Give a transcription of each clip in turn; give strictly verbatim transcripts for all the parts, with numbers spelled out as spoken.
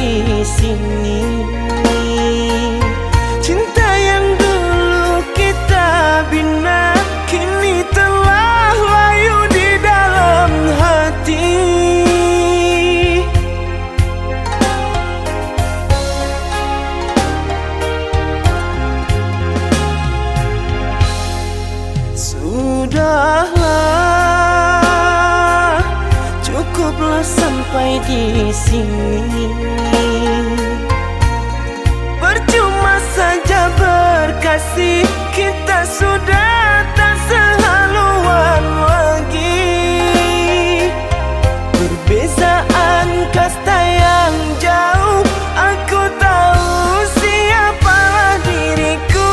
di sini. Cinta yang dulu kita bina kini telah layu di dalam hati. Sudahlah, cukuplah sampai di sini. Percuma saja berkasih, kita sudah tak sehaluan lagi. Perbezaan kasta yang jauh, aku tahu siapalah diriku.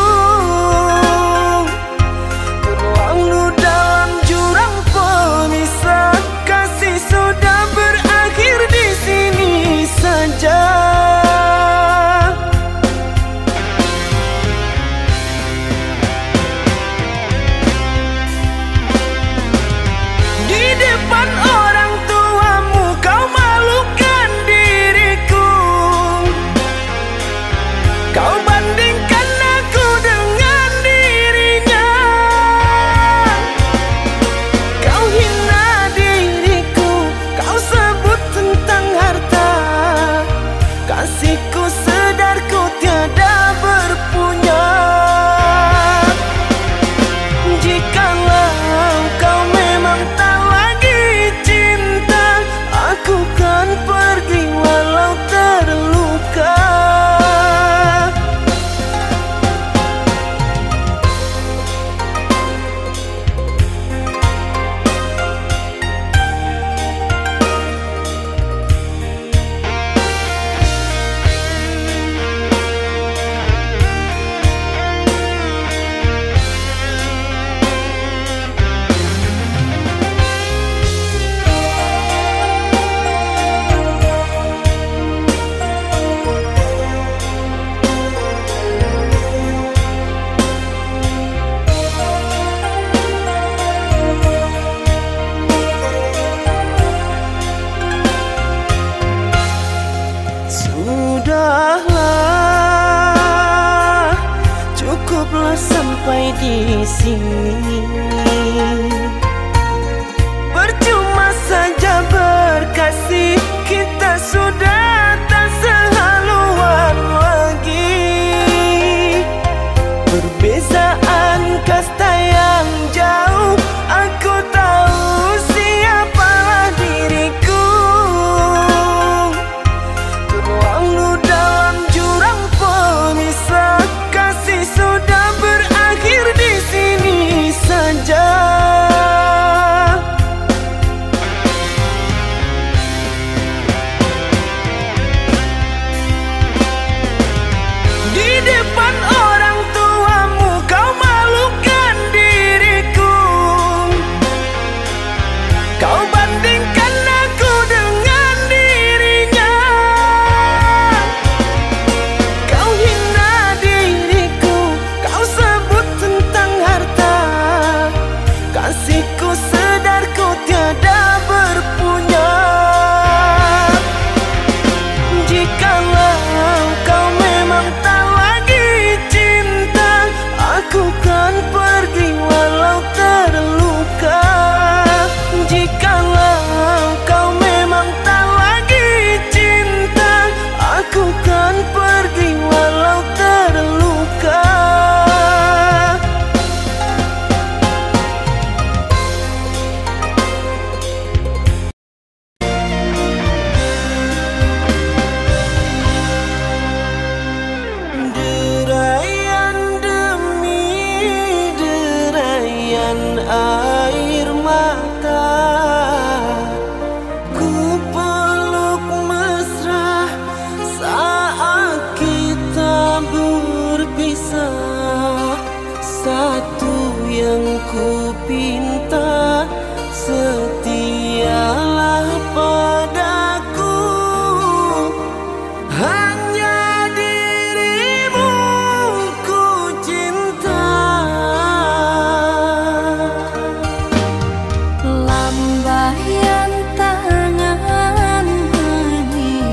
Terlalu dalam jurang pemisah, kasih sudah berakhir di sini saja. Sampai di sini, percuma saja berkasih, kita sudah tak sehaluan lagi. Perbezaan kasta yang jauh, aku tahu siapalah diriku. Terlalu dalam jurang pemisah, kasih sudah saja. Di depan orang tuamu kau malukan diriku, kau bandingkan aku dengan dirinya. Kau hina diriku, kau sebut tentang harta. Kasihku sedar ku tiada berpunya. Jikalau kau memang tak lagi cinta, aku kan pergi walau terluka. Jikalau kau memang tak lagi cinta, aku kan pergi walau terluka. Lambayan tangan mengiringi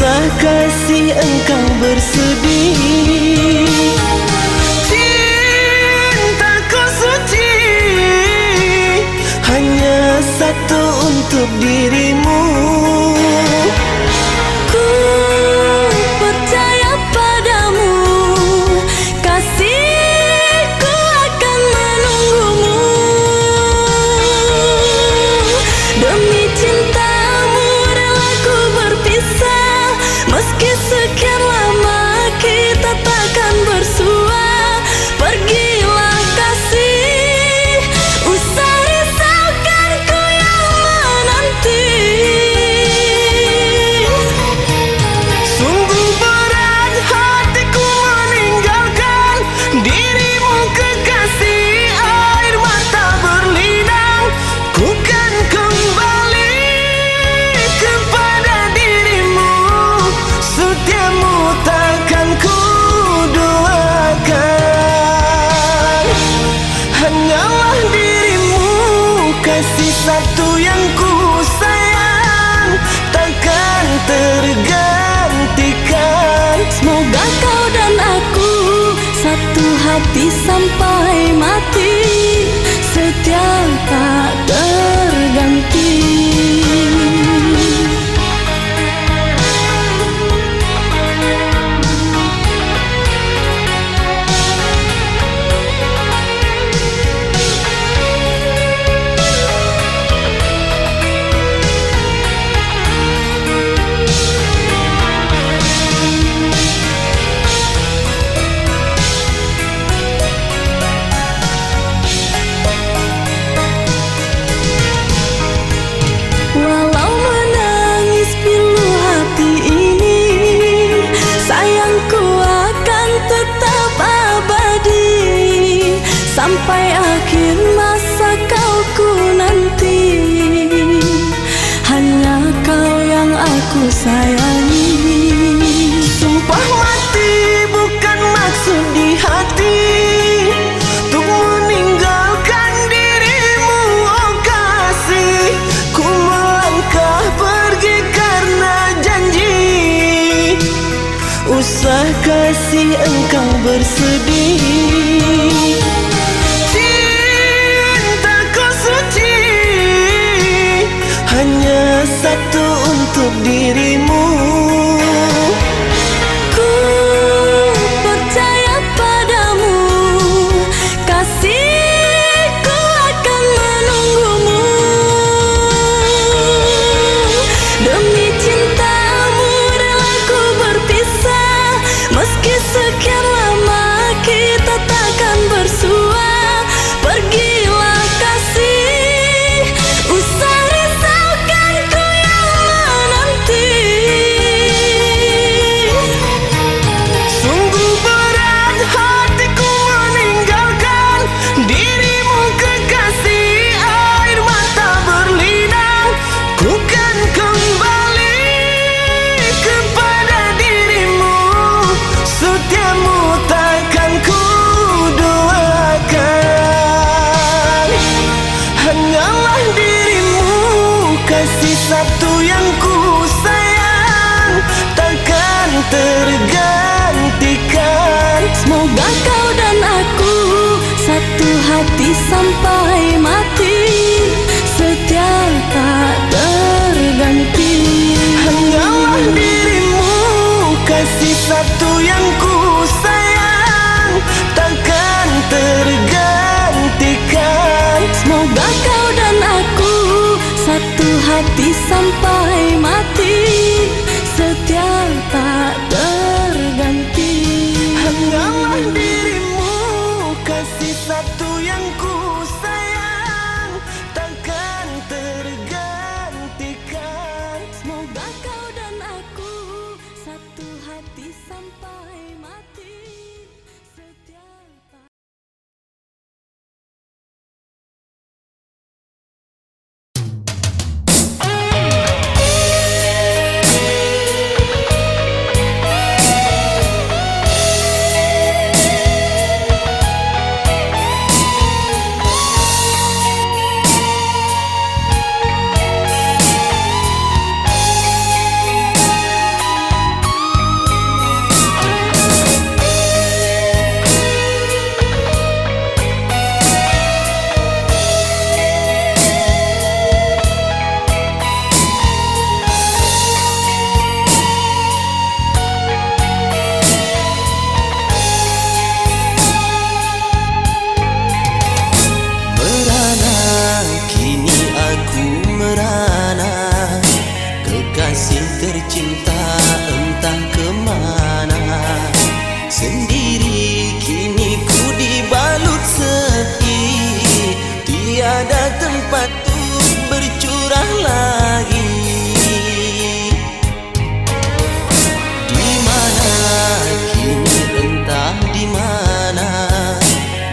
Usah kasih engkau bersedih. Cintaku suci, hanya satu untuk dirimu. Ku percaya padamu, kasihku akan menunggumu. Demi cinta meski sekian lama kita takkan bersua. Pergilah kasih, usah risaukan ku yang menanti. Sungguh berat hatiku meninggalkan dirimu kekasih. Air mata berlinang, ku kan kembali kepada dirimu. Setiamu takkan ku doakan, hanyalah dirimu, kasih satu yang ku sayang, takkan tergantikan. Semoga kau dan aku satu hati sampai mati, setia tak terganti. Sampai akhir masa kau ku nanti, hanya kau yang aku sayangi. Sumpah mati bukan maksud di hati, untuk meninggalkan dirimu, oh kasih. Ku melangkah pergi karena janji, usah kasih engkau bersedih. Hanya satu untuk dirimu. Ku percaya padamu, kasihku akan menunggumu. Demi cintamu rela ku berpisah, meski sekian lama kita takkan bersua. Pergilah kasih, usah kasih satu yang ku sayang, takkan tergantikan. Semoga kau dan aku satu hati sampai mati, setia tak terganti. Hanyalah dirimu, kasih satu yang ku sayang, takkan tergantikan. Semoga kau dan aku satu hati sampai mati, setia tak terganti. Hanyalah dirimu, kasih satu yang ku sayang, takkan tergantikan. Semoga kau dan aku satu hati sampai Kekasih tercinta entah kemana, sendiri kini ku dibalut sepi. Tiada tempat tuh bercurah lagi. Dimana kini entah dimana,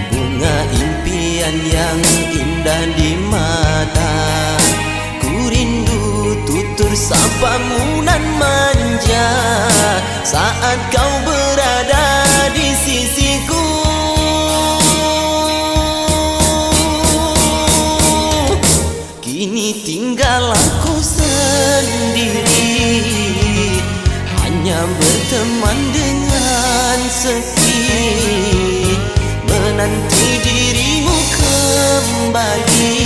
bunga impian yang indah di mata. Sapamu nan manja saat kau berada di sisiku. Kini tinggal aku sendiri, hanya berteman dengan sepi, menanti dirimu kembali.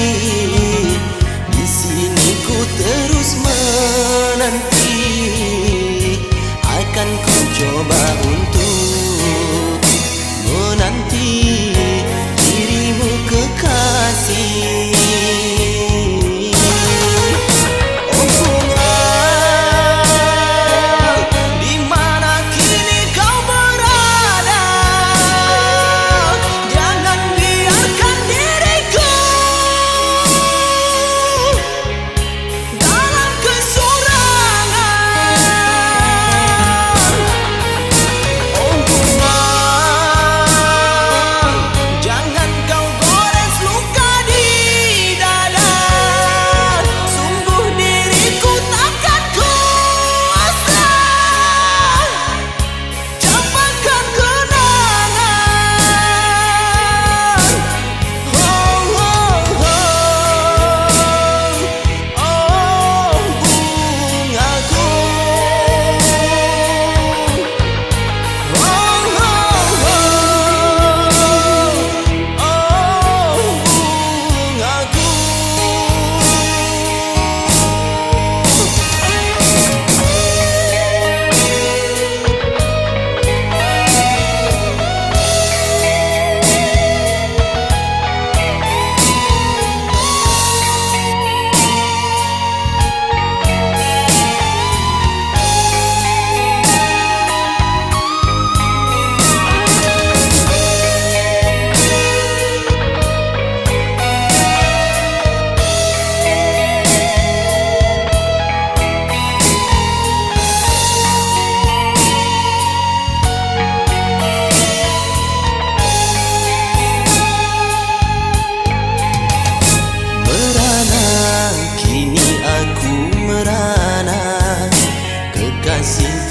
Di sini ku terus nanti akan ku coba untuk menanti dirimu kekasih.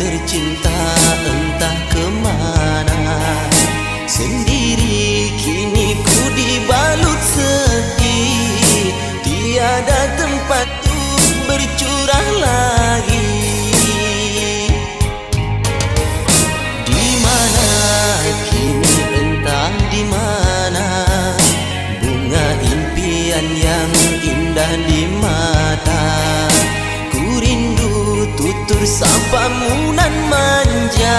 Tercinta entah kemana, sendiri kini ku dibalut sepi. Tiada tempat tuh bercurah lagi. Dimana kini entah dimana, bunga impian yang indah di mata. Ku rindu tutur sapamu nan manja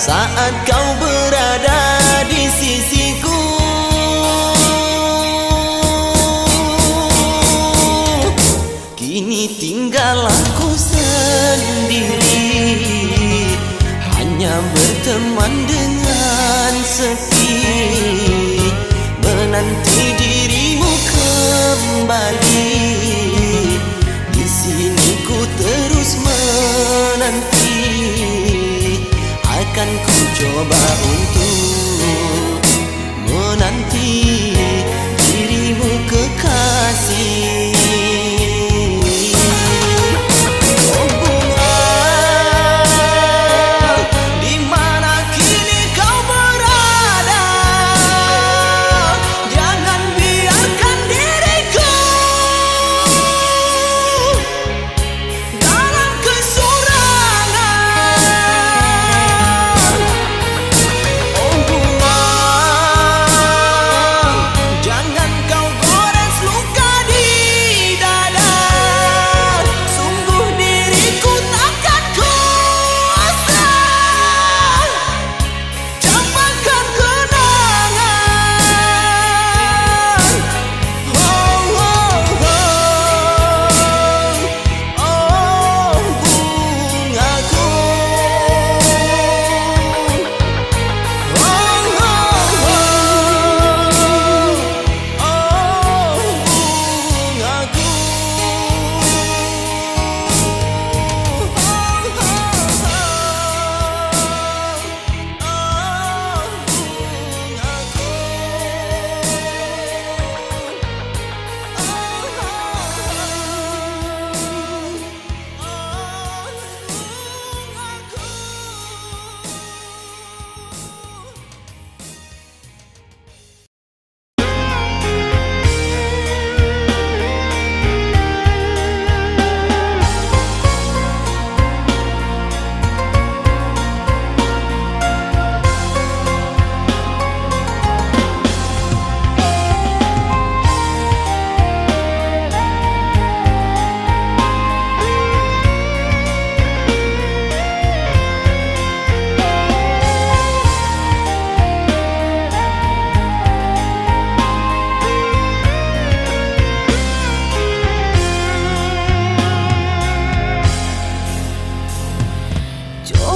saat kau berada di sisiku. Kini tinggal aku sendiri, hanya berteman dengan sepi, menanti dirimu kembali. Di sini ku terus menanti, akan ku coba untuk menanti dirimu kekasih.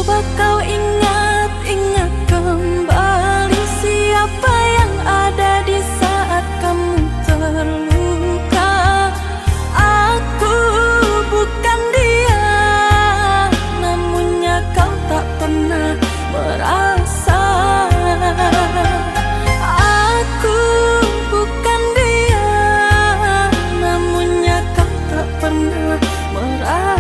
Coba kau ingat, ingat kembali siapa yang ada di saat kamu terluka. Aku bukan dia, namunnya kau tak pernah merasa. Aku bukan dia, namunnya kau tak pernah merasa.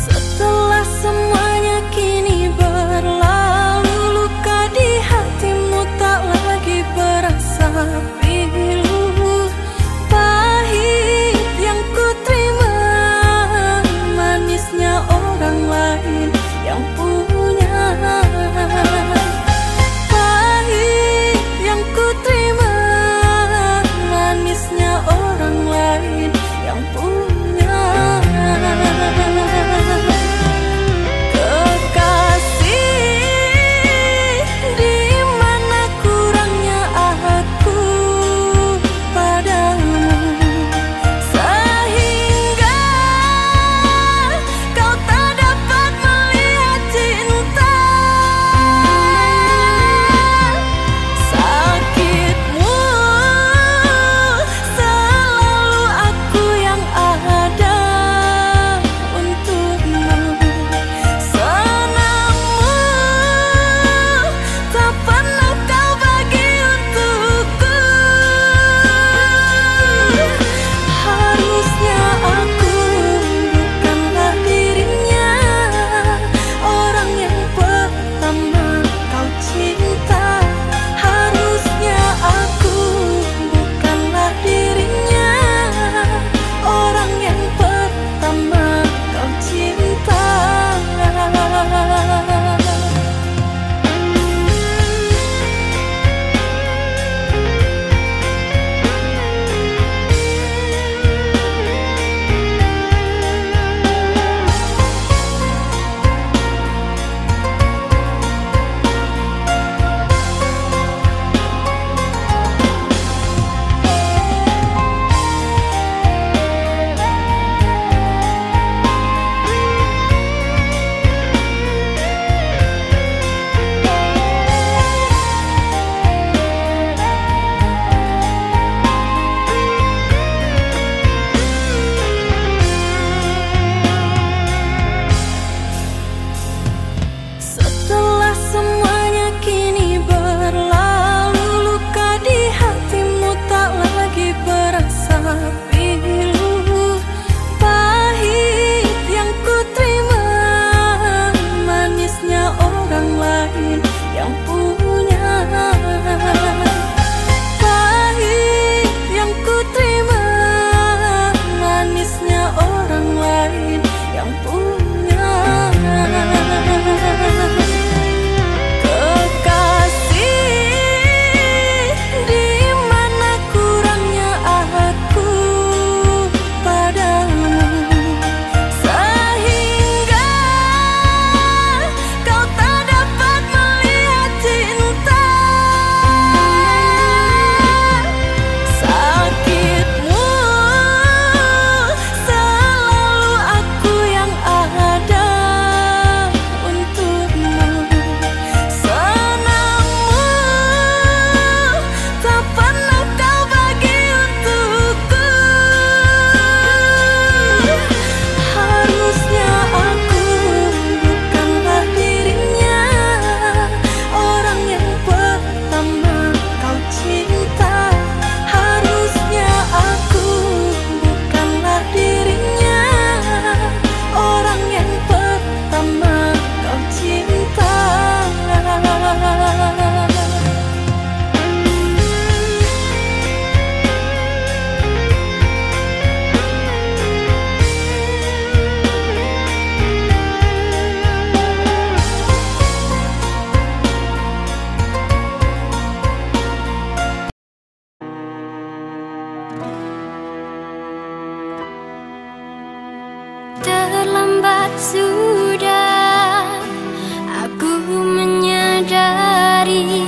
Setelah semuanya kini berlalu, luka di hatimu tak lagi berasa pilu. Pahit yang ku terima, manisnya orang lain yang punya. Pahit yang ku terima, manisnya orang lain yang punya. Kekasih, di mana kurangnya aku padamu, sehingga kau tak dapat melihat cinta. Sakitmu selalu aku yang ada untukmu. Senangmu tak pernah kau bagi untukku. Harusnya aku bukanlah dirinya, orang yang pertama kau cinta. Harusnya aku bukanlah dirinya, orang yang pertama kau cinta. Setelah semuanya kini berlalu, luka di hatimu tak lagi berasa pilu. Pahit yang ku terima, manisnya orang lain yang punya. Pahit yang ku terima, manisnya orang lain yang punya. Kekasih, di mana kurangnya aku padamu, sehingga kau tak dapat melihat cinta. Sakitmu selalu aku yang ada untukmu. Senangmu tak pernah kau bagi untukku. Harusnya aku bukanlah dirinya, orang yang pertama kau cinta. Harusnya aku bukanlah dirinya, orang yang pertama kau cinta. Terlambat sudah aku menyadari,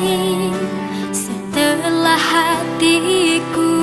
setelah hatiku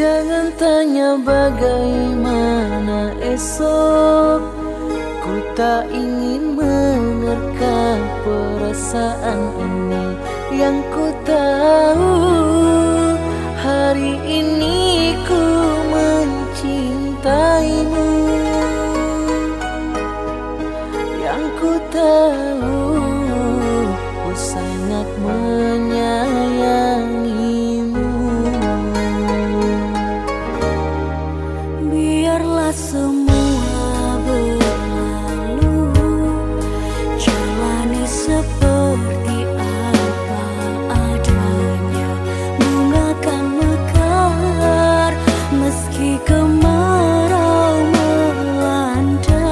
Jangan tanya bagaimana esok, ku tak ingin menerka perasaan ini. Yang ku tahu hari ini ku mencintaimu. Yang ku tahu ku sangat menyayangi. Semua berlalu, jalani seperti apa adanya. Bunga kan mekar meski kemarau melanda.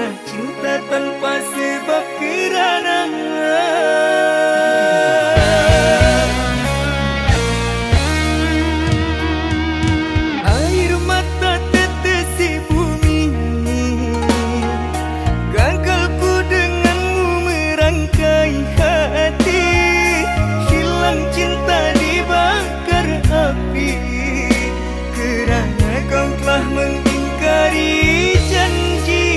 Janganlah cinta tanpa sebab kerana. Air mata tetesi bumi, gagalku denganmu merangkai hati. Hilang cinta dibakar api, kerana kau telah mengingkari janji.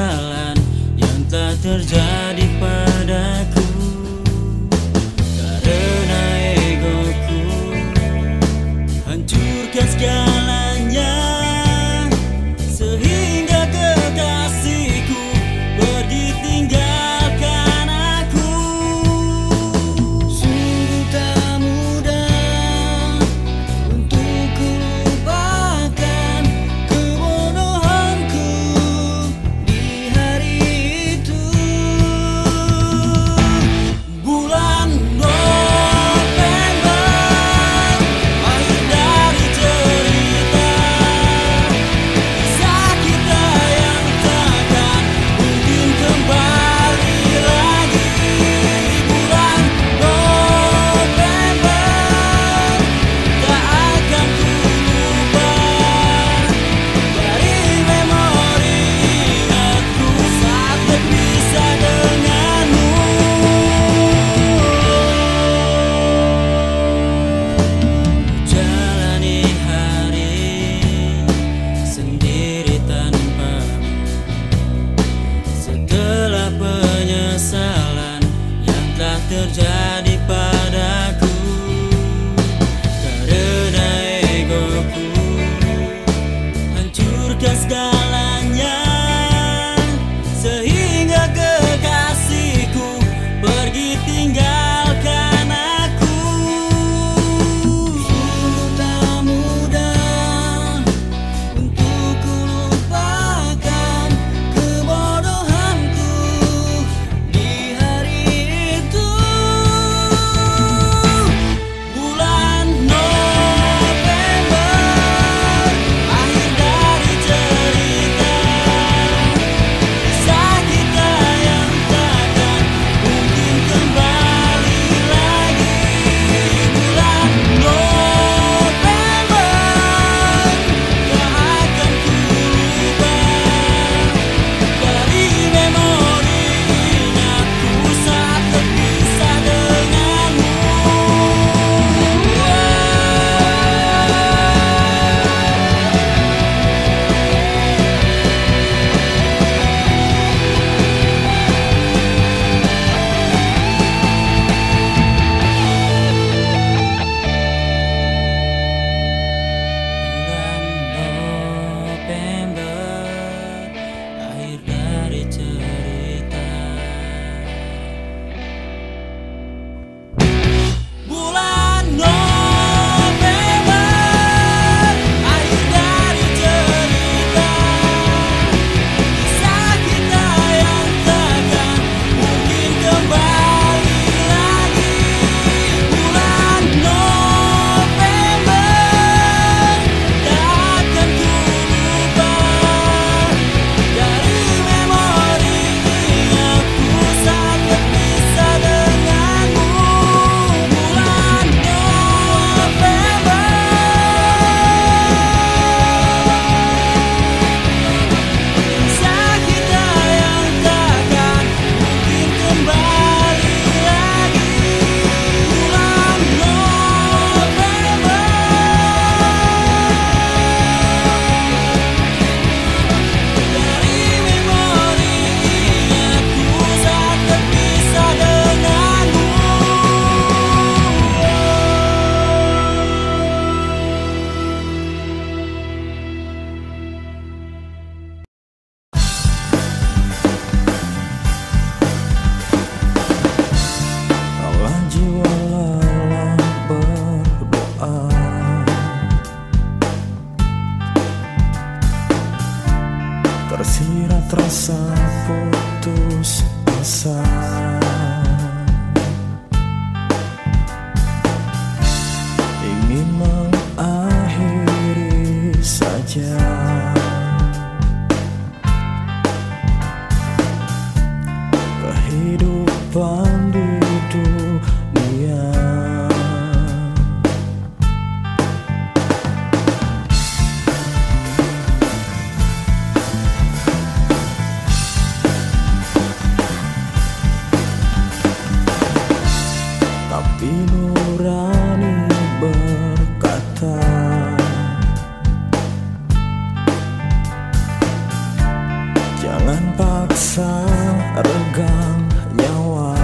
jalan yang telah terjadi padaku karena egoku, hancurkan segalanya sehingga kekasihku pergi tinggalkan aku. Sungguh tak mudah untuk lupakan kebodohanku di hari itu. Bulan November akhir dari cerita kisah kita yang takkan mungkin kembali lagi. Bulan November tak akan ku lupa dari memori ingatku saat berpisah denganmu. Jalani hari sendiri tanpamu, setelah penyesalan yang telah terjadi padaku karena egoku, hancurkan segalanya sehingga kekasihku pergi tinggalkan aku. Sungguh tak mudah untuk ku lupakan kebodohanku di hari itu. Bulan November akhir dari cerita kisah kita yang takkan mungkin kembali lagi. Bulan November tak akan ku lupa dari memori ingatku saat berpisah denganmu. Bulan November akhir dari cerita. Bulan November akhir dari cerita kisah kita yang takkan mungkin kembali lagi. Bulan November takkan ku lupa dari memori ingatku saat berpisah denganmu. Bulan November kisah kita yang takkan mungkin kembali lagi. Bulan November dari memori ingatku saat berpisah denganmu. Kaulah jiwa lelah berdoa, tersirat rasa putus asa. Ingin mengakhiri saja kehidupan di dunia. Tapi nurani berkata jangan pa terpaksa renggang nyawa.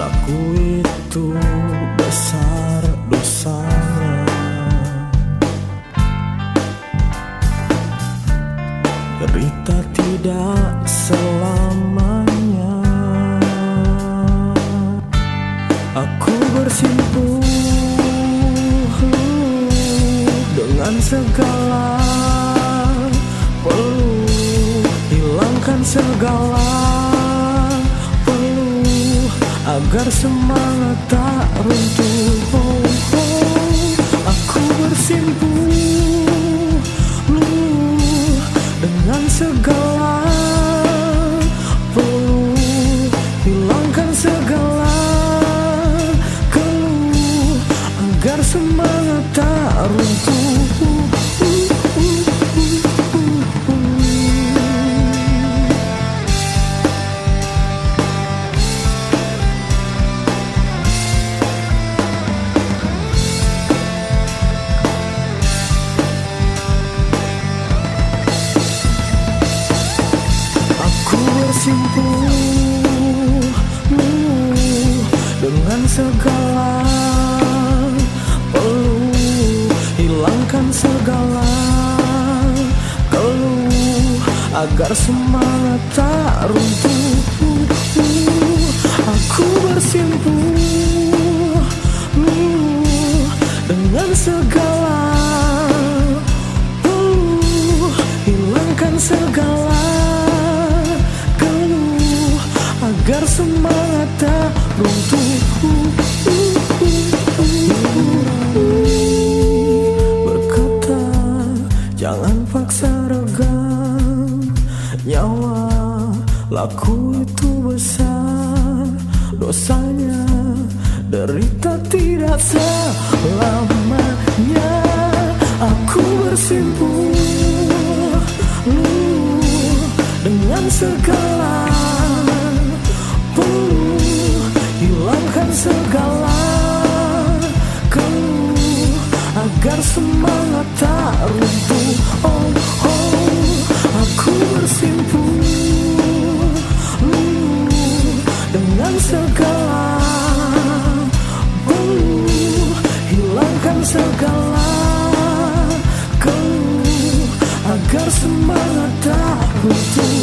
Laku itu besar dosanya, derita tidak selamanya. Aku bersimpuh dengan segala perlu, hilangkan segala perlu agar semangat tak runtuh. Oh, oh. Aku bersimpuh dengan segala perlu, hilangkan segala keluh agar semangat tak runtuh. Simpuh dengan segala perlu, hilangkan segala keluh agar semangat tak runtuh. Aku bersimpuh dengan segala perlu, hilangkan segala agar semangat tak runtuh. Berkata jangan paksa renggang nyawa, laku itu besar dosanya, derita tidak selamanya. Aku bersimpuh dengan segala, hilangkan segala keluh agar semangat tak runtuh. Oh, oh. Aku bersimpuh dengan segala keluh, hilangkan segala keluh agar semangat tak runtuh.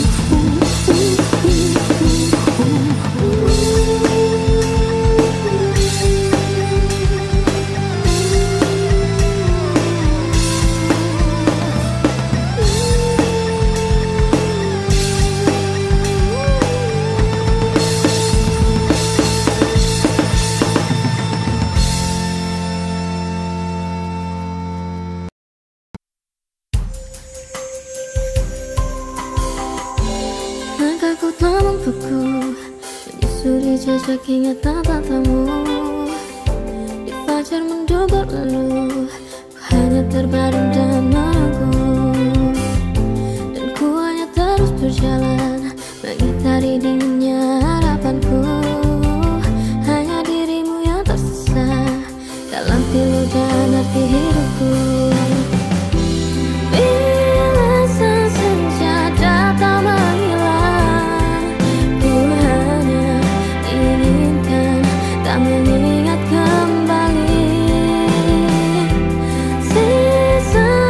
Ingat tatamu di fajar mendobrak lalu, ku hanya terbaring dan meraung, dan ku hanya terus berjalan mengitari dinginnya harapanku. Hanya dirimu yang tersisa dalam pilu dan arti hidupku. Mengingat kembali sisa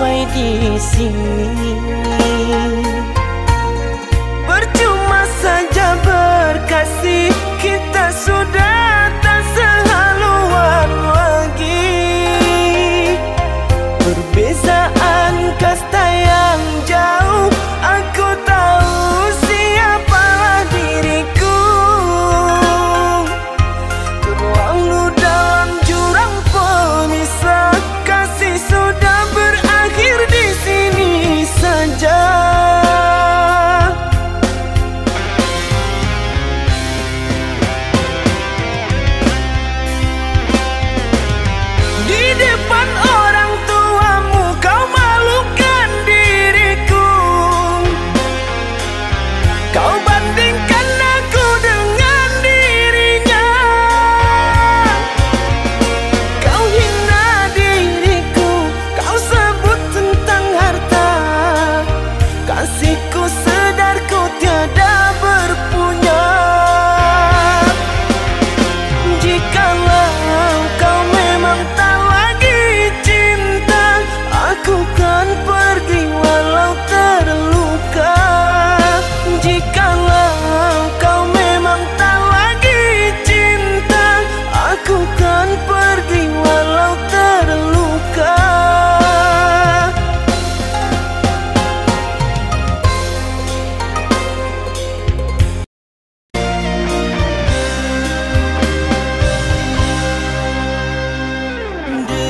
sampai di sini. Percuma saja berkasih, kita sudah tak sehaluan lagi. Perbezaan kasta yang jauh, aku tahu siapalah diriku. Terlalu dalam jurang pemisah, kasih sudah berakhir di sini saja. Di depan orang tuamu kau malukan diriku, kau bandingkan aku dengan dirinya, kau hina diriku, kau sebut tentang harta. Kasihku sedarku tiada berpunya. Jikalau kau memang tak lagi cinta, aku kan pergi walau terluka. Jikalau kau memang tak lagi cinta, aku kan pergi walau terluka.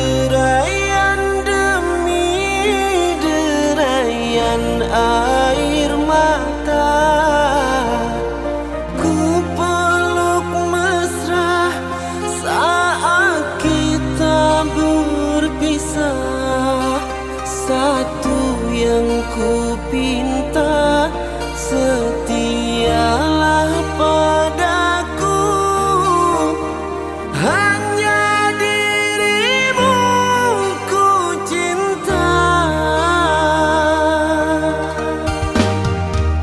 Deraian demi deraian air mata, ku peluk mesra saat kita berpisah. Satu yang ku pinta, setialah padaku. Hanya dirimu ku cinta.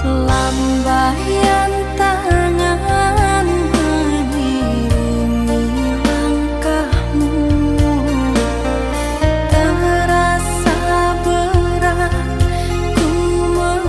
Lambaian tangan mengirimi langkahmu, terasa berat ku menunggu.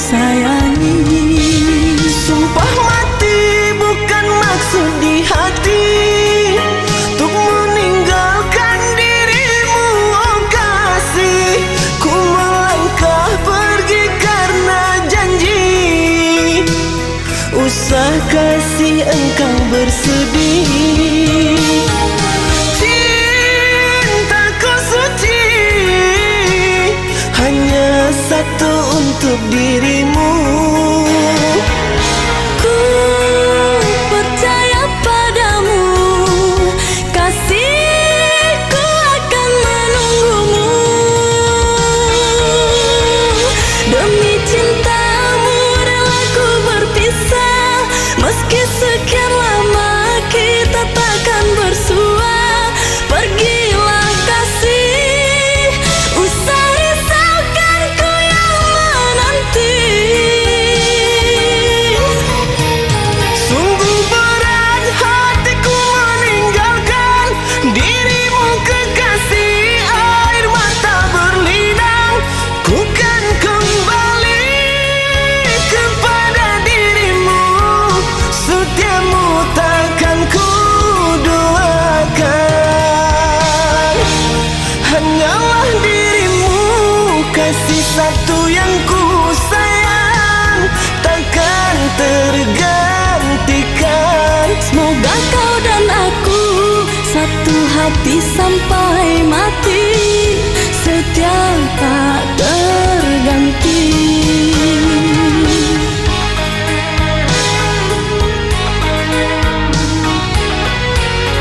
sayangi. Sumpah mati bukan maksud di hati untuk meninggalkan dirimu, oh kasih. Ku melangkah pergi karena janji. Usah kasih engkau bersedih. Satu untuk dirimu. Ku percaya padamu, kasihku akan menunggumu. Demi cintamu rela ku berpisah, meski sekian lama kita takkan bersua. Pergilah kasih, usah satu yang ku sayang, takkan tergantikan. Semoga kau dan aku satu hati sampai mati, setia tak terganti.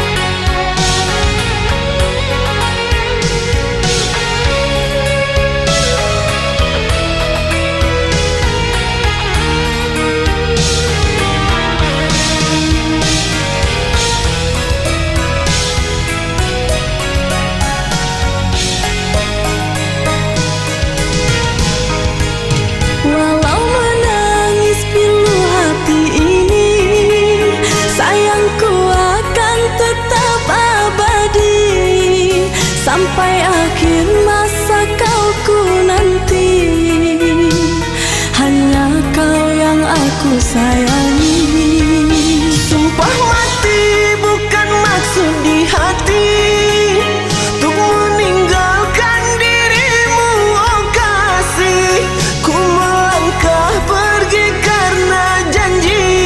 Sampai akhir masa kau ku nanti, hanya kau yang aku sayangi. Sumpah mati bukan maksud di hati untuk meninggalkan dirimu, oh kasih. Ku melangkah pergi karena janji.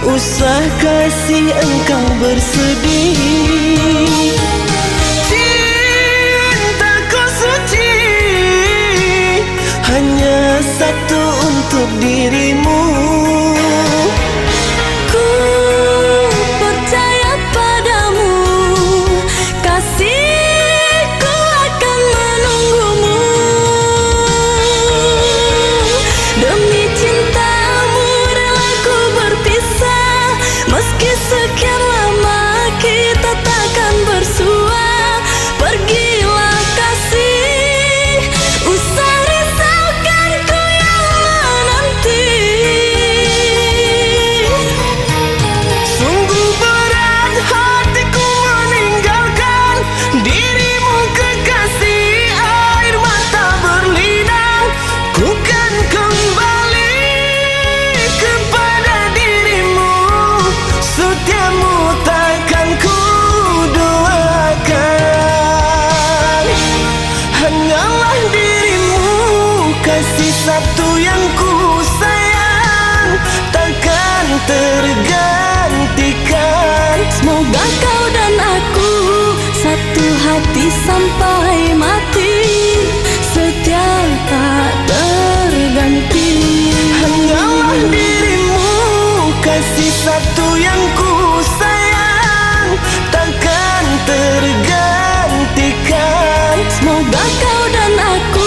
Usah kasih engkau bersedih. Satu untuk dirimu. Ku percaya padamu, kasihku akan menunggumu. Demi cintamu rela ku berpisah, meski sekian lama kita takkan bersua. Pergilah kasih, usah satu yang ku sayang, takkan tergantikan. Semoga kau dan aku satu hati sampai mati, setia tak terganti. Hanyalah dirimu, kasih satu yang ku sayang, takkan tergantikan. Semoga kau dan aku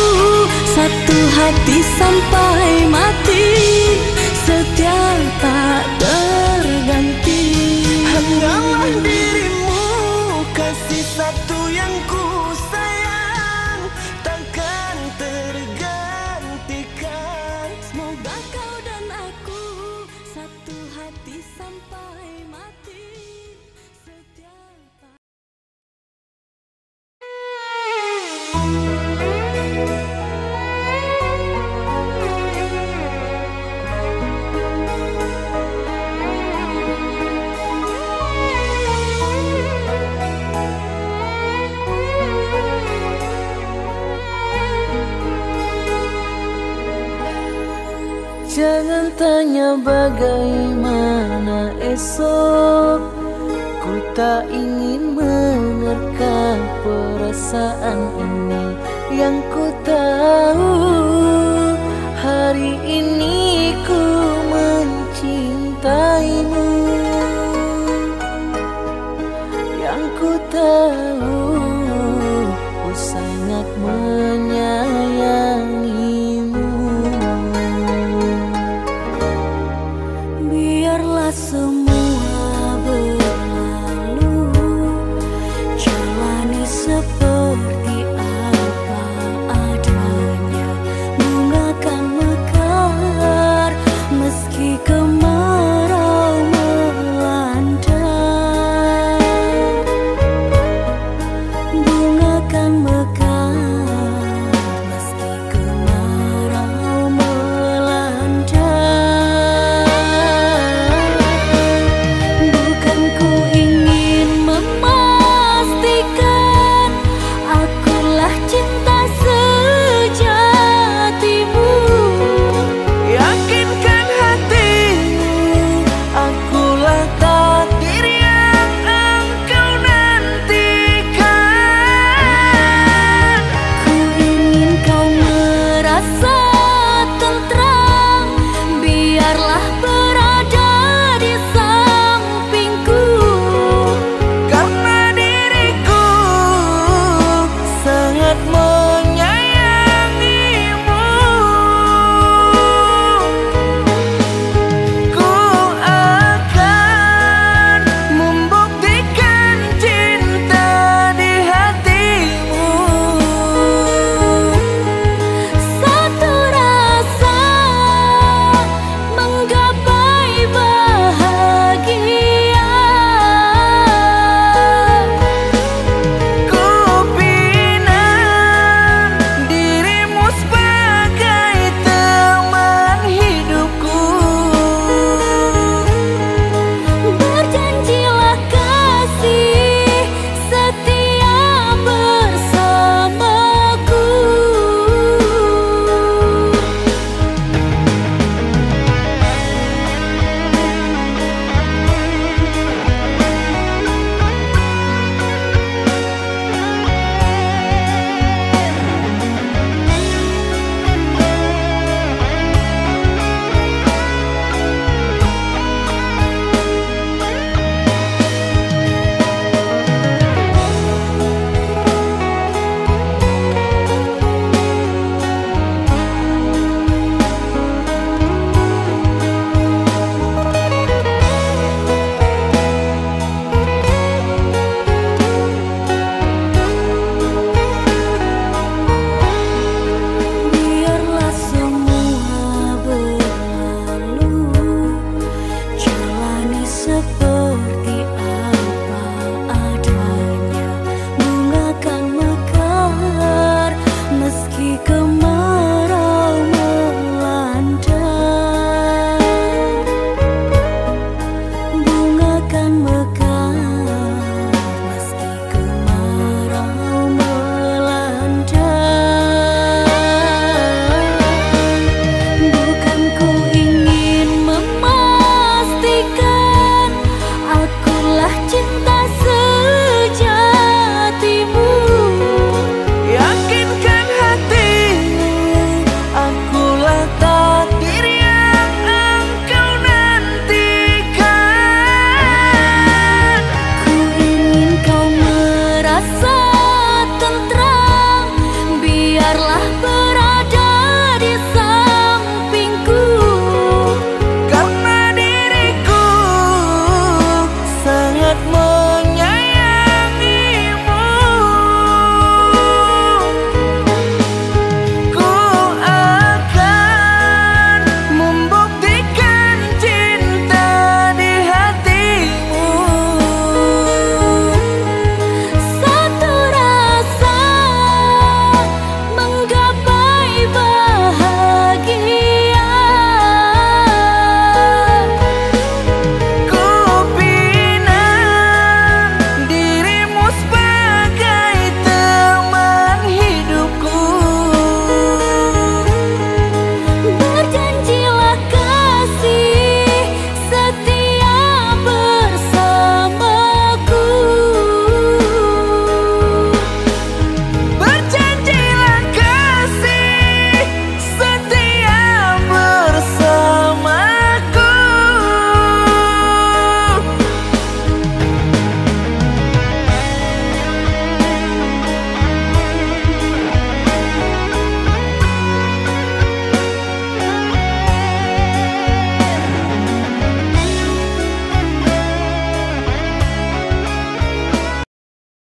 satu hati sampai mati, setia tak terganti. Hanyalah dirimu, kasih satu yang ku sayang, takkan tergantikan. Semoga kau dan aku satu hati sampai mati, setia tak. Thank you. sebagaimana esok. Ku tak ingin menerka perasaan ini yang ku tahu. Hari ini ku mencintaimu, yang ku tahu ku sangat menyayangimu. Biarlah semua